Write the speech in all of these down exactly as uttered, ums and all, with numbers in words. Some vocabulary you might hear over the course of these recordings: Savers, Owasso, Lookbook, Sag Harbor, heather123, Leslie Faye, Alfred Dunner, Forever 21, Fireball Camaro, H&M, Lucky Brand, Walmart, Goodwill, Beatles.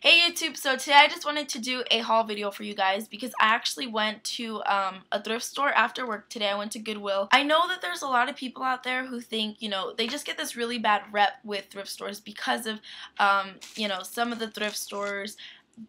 Hey YouTube, so today I just wanted to do a haul video for you guys because I actually went to um, a thrift store after work today. I went to Goodwill. I know that there's a lot of people out there who think, you know, they just get this really bad rep with thrift stores because of, um, you know, some of the thrift stores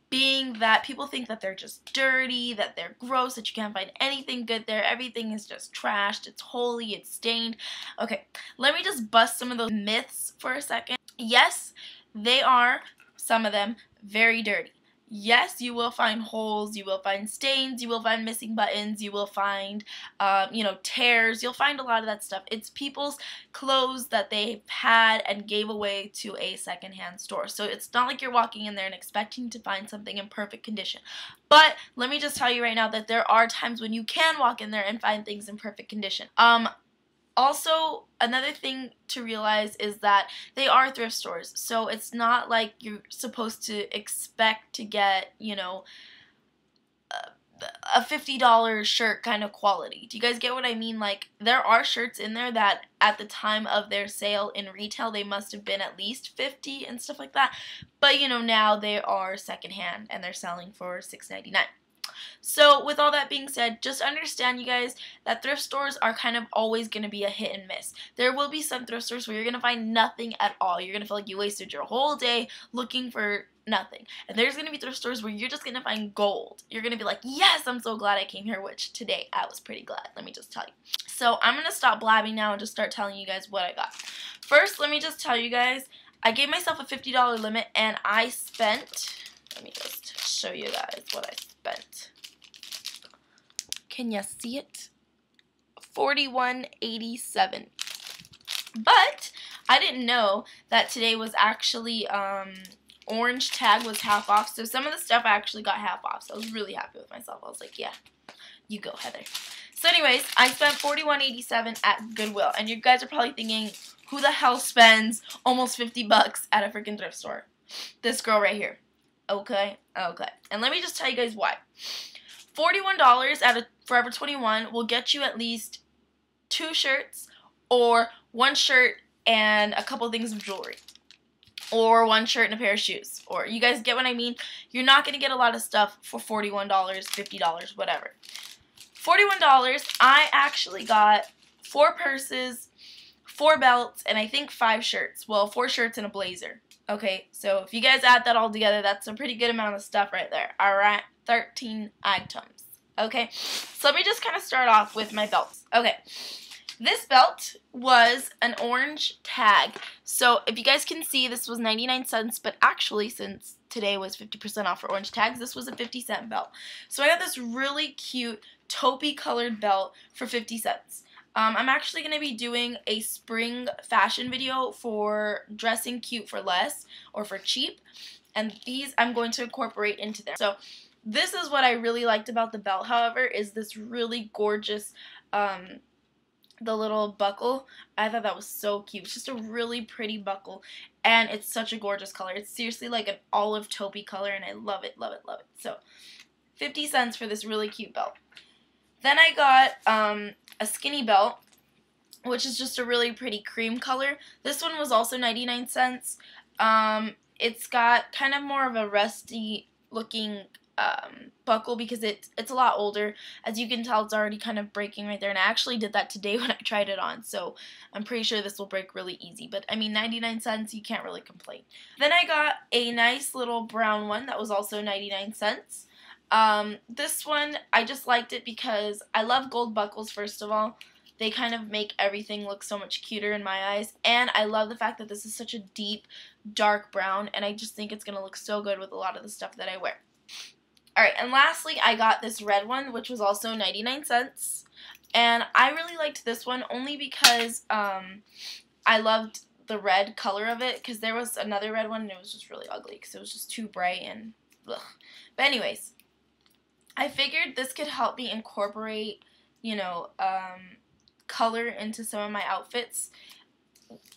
being that people think that they're just dirty, that they're gross, that you can't find anything good there, everything is just trashed, it's holy, it's stained. Okay, let me just bust some of those myths for a second. Yes, they are, some of them, very dirty. Yes, you will find holes, you will find stains, you will find missing buttons, you will find, um, you know, tears, you'll find a lot of that stuff. It's people's clothes that they had and gave away to a secondhand store. So it's not like you're walking in there and expecting to find something in perfect condition. But let me just tell you right now that there are times when you can walk in there and find things in perfect condition. Um, Also, another thing to realize is that they are thrift stores, so it's not like you're supposed to expect to get, you know, a fifty dollar shirt kind of quality. Do you guys get what I mean? Like, there are shirts in there that at the time of their sale in retail, they must have been at least fifty and stuff like that, but, you know, now they are secondhand and they're selling for six ninety-nine. So with all that being said, just understand, you guys, that thrift stores are kind of always going to be a hit and miss. There will be some thrift stores where you're going to find nothing at all. You're going to feel like you wasted your whole day looking for nothing. And there's going to be thrift stores where you're just going to find gold. You're going to be like, yes, I'm so glad I came here, which today I was pretty glad, let me just tell you. So I'm going to stop blabbing now and just start telling you guys what I got. First, let me just tell you guys, I gave myself a fifty dollar limit and I spent, let me just show you guys what I spent. Can you see it? forty-one eighty-seven. But I didn't know that today was actually um, orange tag was half off. So some of the stuff I actually got half off. So I was really happy with myself. I was like, yeah, you go, Heather. So anyways, I spent forty-one eighty-seven at Goodwill, and you guys are probably thinking, who the hell spends almost fifty bucks at a freaking thrift store? This girl right here. Okay, okay. And let me just tell you guys why. forty-one dollars at a Forever twenty-one will get you at least two shirts, or one shirt and a couple things of jewelry, or one shirt and a pair of shoes. Or you guys get what I mean? You're not going to get a lot of stuff for forty-one dollars, fifty dollars, whatever. forty-one dollars, I actually got four purses, four belts, and I think five shirts. Well, four shirts and a blazer. Okay, so if you guys add that all together, that's a pretty good amount of stuff right there. Alright, thirteen items. Okay, so let me just kind of start off with my belts. Okay, this belt was an orange tag. So if you guys can see, this was ninety-nine cents, but actually since today was fifty percent off for orange tags, this was a fifty cent belt. So I got this really cute taupey colored belt for fifty cents. Um, I'm actually going to be doing a spring fashion video for dressing cute for less or for cheap, and these I'm going to incorporate into there. So this is what I really liked about the belt, however, is this really gorgeous, um, the little buckle. I thought that was so cute. It's just a really pretty buckle, and it's such a gorgeous color. It's seriously like an olive taupey color, and I love it, love it, love it. So fifty cents for this really cute belt. Then I got um, a skinny belt, which is just a really pretty cream color. This one was also ninety-nine cents. Um, it's got kind of more of a rusty looking um, buckle because it, it's a lot older. As you can tell, it's already kind of breaking right there. And I actually did that today when I tried it on. So I'm pretty sure this will break really easy. But I mean, ninety-nine cents, you can't really complain. Then I got a nice little brown one that was also ninety-nine cents. Um, this one, I just liked it because I love gold buckles, first of all. They kind of make everything look so much cuter in my eyes, and I love the fact that this is such a deep, dark brown, and I just think it's going to look so good with a lot of the stuff that I wear. Alright, and lastly, I got this red one, which was also ninety-nine cents, and I really liked this one only because, um, I loved the red color of it, because there was another red one, and it was just really ugly, because it was just too bright, and ugh. But anyways, I figured this could help me incorporate, you know, um, color into some of my outfits.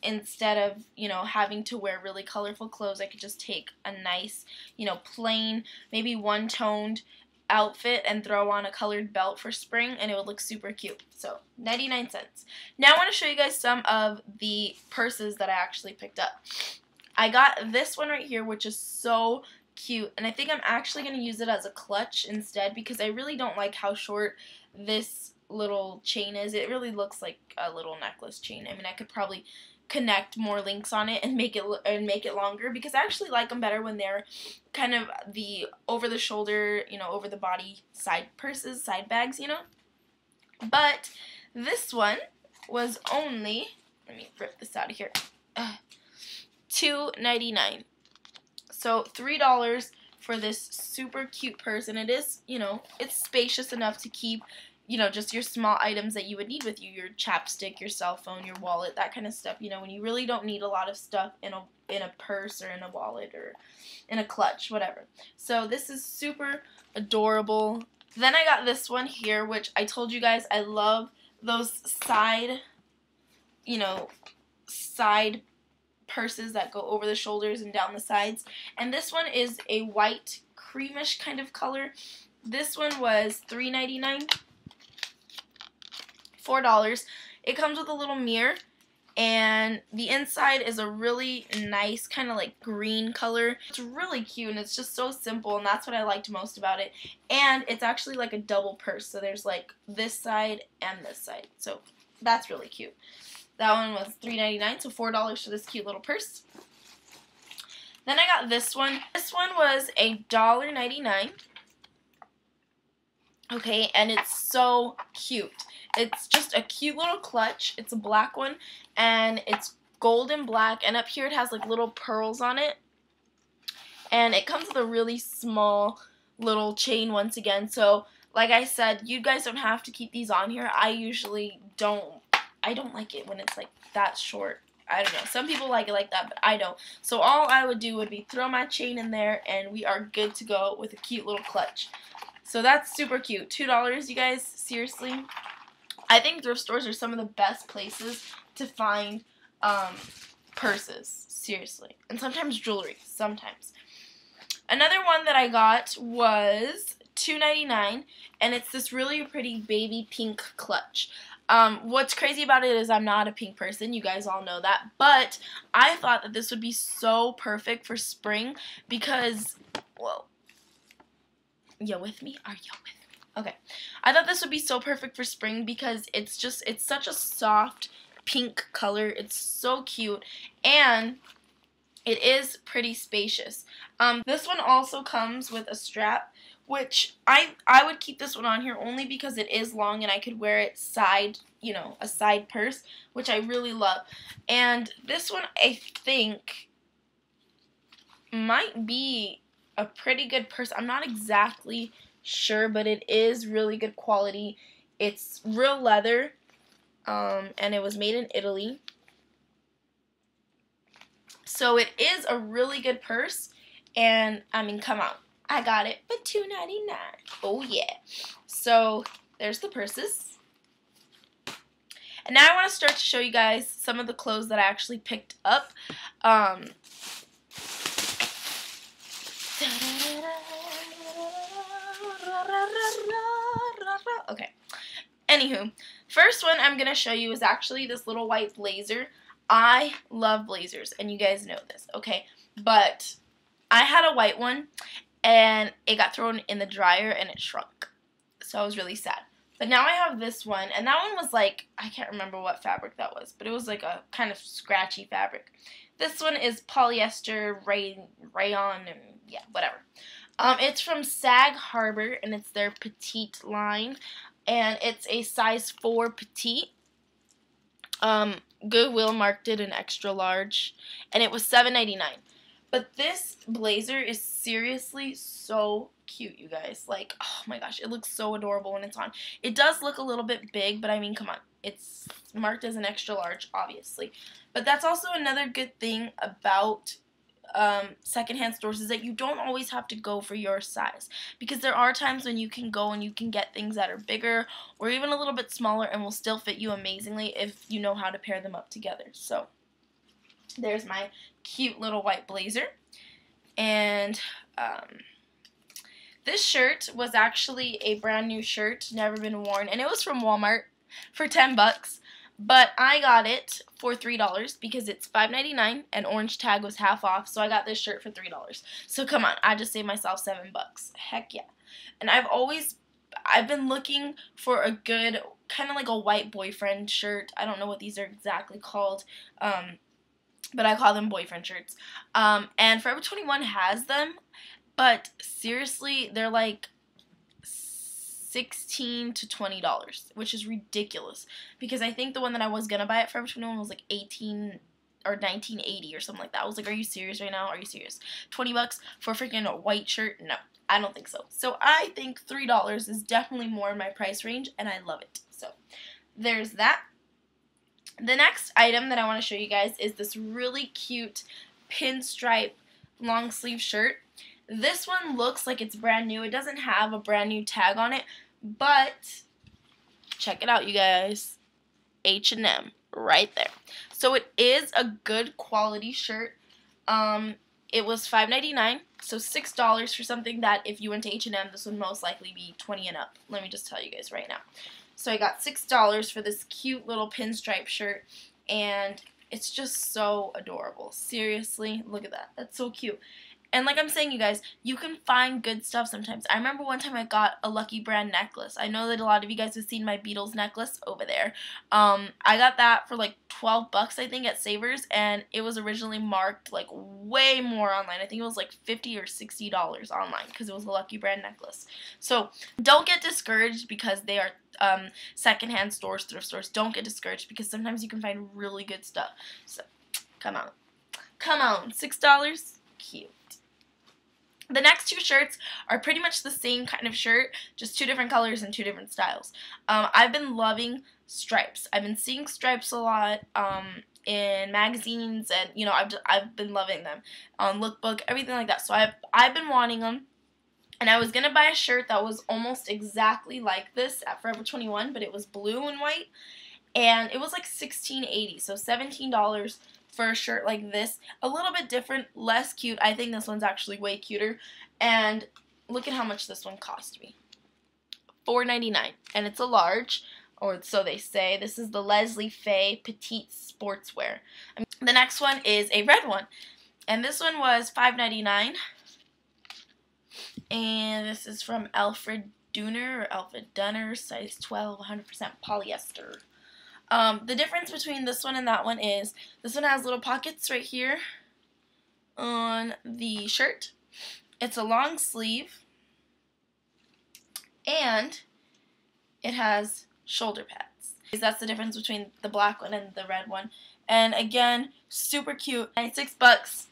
Instead of, you know, having to wear really colorful clothes, I could just take a nice, you know, plain, maybe one-toned outfit and throw on a colored belt for spring, and it would look super cute. So, ninety-nine cents. Now I want to show you guys some of the purses that I actually picked up. I got this one right here, which is so cute, and I think I'm actually going to use it as a clutch instead because I really don't like how short this little chain is. It really looks like a little necklace chain. I mean, I could probably connect more links on it and make it and make it longer because I actually like them better when they're kind of the over the shoulder, you know, over the body side purses, side bags, you know. But this one was only, let me rip this out of here, uh, two ninety-nine. So three dollars for this super cute purse, and it is, you know, it's spacious enough to keep, you know, just your small items that you would need with you, your chapstick, your cell phone, your wallet, that kind of stuff, you know, when you really don't need a lot of stuff in a in a purse or in a wallet or in a clutch, whatever. So this is super adorable. Then I got this one here, which I told you guys I love those side, you know, side purses that go over the shoulders and down the sides. And this one is a white, creamish kind of color. This one was three ninety-nine. four dollars. It comes with a little mirror, and the inside is a really nice kind of like green color. It's really cute, and it's just so simple, and that's what I liked most about it. And it's actually like a double purse, so there's like this side and this side, so that's really cute. That one was three ninety-nine, so four dollars for this cute little purse. Then I got this one. This one was a dollar ninety-nine. Okay, and it's so cute. It's just a cute little clutch. It's a black one, and it's gold and black, and up here it has like little pearls on it. And it comes with a really small little chain once again. So, like I said, you guys don't have to keep these on here. I usually don't. I don't like it when it's like that short. I don't know. Some people like it like that, but I don't. So all I would do would be throw my chain in there, and we are good to go with a cute little clutch. So that's super cute. two dollars, you guys. Seriously. I think thrift stores are some of the best places to find um, purses, seriously, and sometimes jewelry, sometimes. Another one that I got was two ninety-nine, and it's this really pretty baby pink clutch. Um, what's crazy about it is I'm not a pink person, you guys all know that, but I thought that this would be so perfect for spring because, whoa, you with me? Are you with me? Okay, I thought this would be so perfect for spring because it's just, it's such a soft pink color. It's so cute, and it is pretty spacious. Um, this one also comes with a strap, which I, I would keep this one on here only because it is long and I could wear it side, you know, a side purse, which I really love. And this one, I think, might be a pretty good purse. I'm not exactly sure, but it is really good quality. It's real leather, um, and it was made in Italy. So it is a really good purse, and I mean, come on, I got it for two ninety-nine. Oh yeah. So there's the purses, and now I want to start to show you guys some of the clothes that I actually picked up. Um, Okay, anywho, first one I'm going to show you is actually this little white blazer. I love blazers, and you guys know this, okay, but I had a white one, and it got thrown in the dryer, and it shrunk, so I was really sad. But now I have this one, and that one was like, I can't remember what fabric that was, but it was like a kind of scratchy fabric. This one is polyester, rayon, and yeah, whatever. Um, it's from Sag Harbor, and it's their petite line, and it's a size four petite. Um, Goodwill marked it an extra large, and it was seven ninety-nine. But this blazer is seriously so cute, you guys. Like, oh my gosh, it looks so adorable when it's on. It does look a little bit big, but I mean, come on. It's marked as an extra large, obviously. But that's also another good thing about um, secondhand stores is that you don't always have to go for your size, because there are times when you can go and you can get things that are bigger or even a little bit smaller and will still fit you amazingly if you know how to pair them up together. So there's my cute little white blazer. And um, this shirt was actually a brand new shirt, never been worn, and it was from Walmart for ten bucks. But I got it for three dollars because it's five ninety-nine and Orange Tag was half off, so I got this shirt for three dollars. So come on, I just saved myself seven bucks. Heck yeah. And I've always, I've been looking for a good, kind of like a white boyfriend shirt. I don't know what these are exactly called, um, but I call them boyfriend shirts. Um, and Forever twenty-one has them, but seriously, they're like sixteen to twenty dollars, which is ridiculous because I think the one that I was gonna buy at Forever twenty-one was like eighteen or nineteen eighty or something like that. I was like, are you serious right now? Are you serious? twenty bucks for a freaking white shirt? No, I don't think so. So I think three dollars is definitely more in my price range, and I love it. So there's that. The next item that I want to show you guys is this really cute pinstripe long sleeve shirt. This one looks like it's brand new. It doesn't have a brand new tag on it, but check it out, you guys. H and M right there. So it is a good quality shirt. Um, it was five ninety-nine, so six dollars for something that if you went to H and M, this would most likely be twenty and up. Let me just tell you guys right now. So I got six dollars for this cute little pinstripe shirt, and it's just so adorable. Seriously, look at that. That's so cute. And like I'm saying, you guys, you can find good stuff sometimes. I remember one time I got a Lucky Brand necklace. I know that a lot of you guys have seen my Beatles necklace over there. Um, I got that for like twelve bucks, I think, at Savers, and it was originally marked like way more online. I think it was like fifty or sixty dollars online because it was a Lucky Brand necklace. So don't get discouraged because they are um, secondhand stores, thrift stores. Don't get discouraged because sometimes you can find really good stuff. So come on. Come on. six dollars? Cute. The next two shirts are pretty much the same kind of shirt, just two different colors and two different styles. Um, I've been loving stripes. I've been seeing stripes a lot um, in magazines, and you know, I've just, I've been loving them on Lookbook, everything like that. So I've I've been wanting them, and I was gonna buy a shirt that was almost exactly like this at Forever twenty-one, but it was blue and white, and it was like sixteen eighty, so seventeen dollars. For a shirt like this, a little bit different, less cute. I think this one's actually way cuter, and look at how much this one cost me, four ninety-nine, and it's a large, or so they say. This is the Leslie Faye Petite Sportswear. I mean, the next one is a red one, and this one was five ninety-nine, and this is from Alfred Dunner, or Alfred Dunner, size twelve, one hundred percent polyester. Um, the difference between this one and that one is this one has little pockets right here on the shirt. It's a long sleeve, and it has shoulder pads. That's the difference between the black one and the red one. And again, super cute. And six bucks.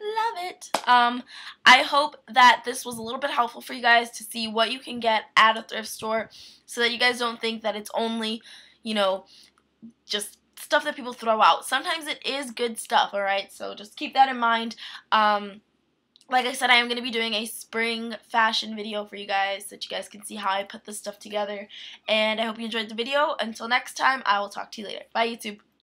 Love it. Um, I hope that this was a little bit helpful for you guys to see what you can get at a thrift store, so that you guys don't think that it's only, you know, just stuff that people throw out. Sometimes it is good stuff, alright? So just keep that in mind. Um, like I said, I am going to be doing a spring fashion video for you guys so that you guys can see how I put this stuff together. And I hope you enjoyed the video. Until next time, I will talk to you later. Bye, YouTube.